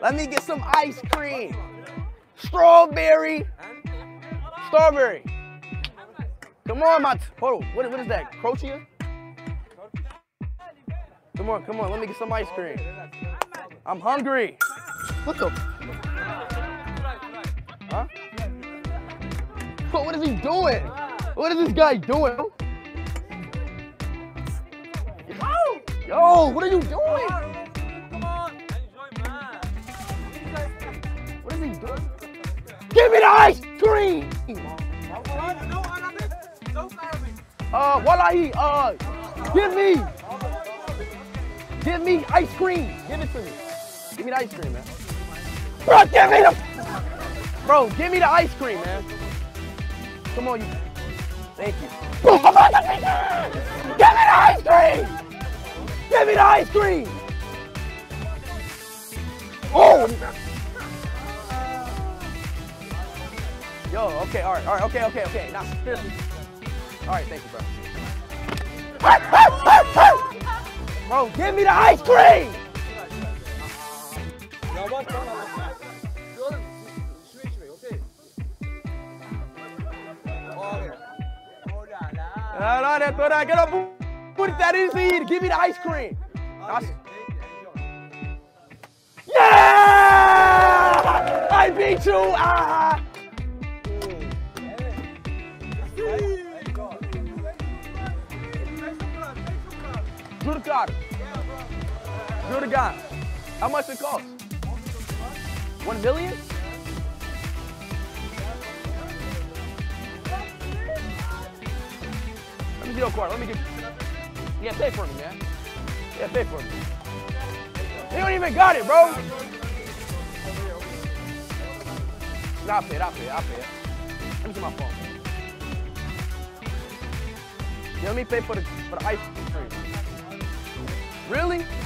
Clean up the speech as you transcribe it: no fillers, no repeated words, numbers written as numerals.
Let me get some ice cream. Strawberry. Strawberry. Come on, my... Hold on. What is that? Croatia? Come on, come on. Let me get some ice cream. I'm hungry. What the... Huh? Bro, what is he doing? What is this guy doing? Yo, what are you doing? Give me the ice cream! Wallahi, give me ice cream. Give it to me. Give me the ice cream, man. Bro, give me the ice cream, man. Come on, you. Thank you. Bro, come on, give me the ice cream! Give me the ice cream! Oh! Yo, okay, all right, okay. Now, seriously. All right, thank you, bro. Bro, give me the ice cream! Give me the ice cream! Yeah! I beat you! Durgar. How much it cost? 1 million? Let me see your card. Let me get. Yeah, pay for me, man. Yeah, pay for me. They don't even got it, bro. Nah, I'll pay it. Let me see my phone. Yeah, let me pay for the ice cream. Really?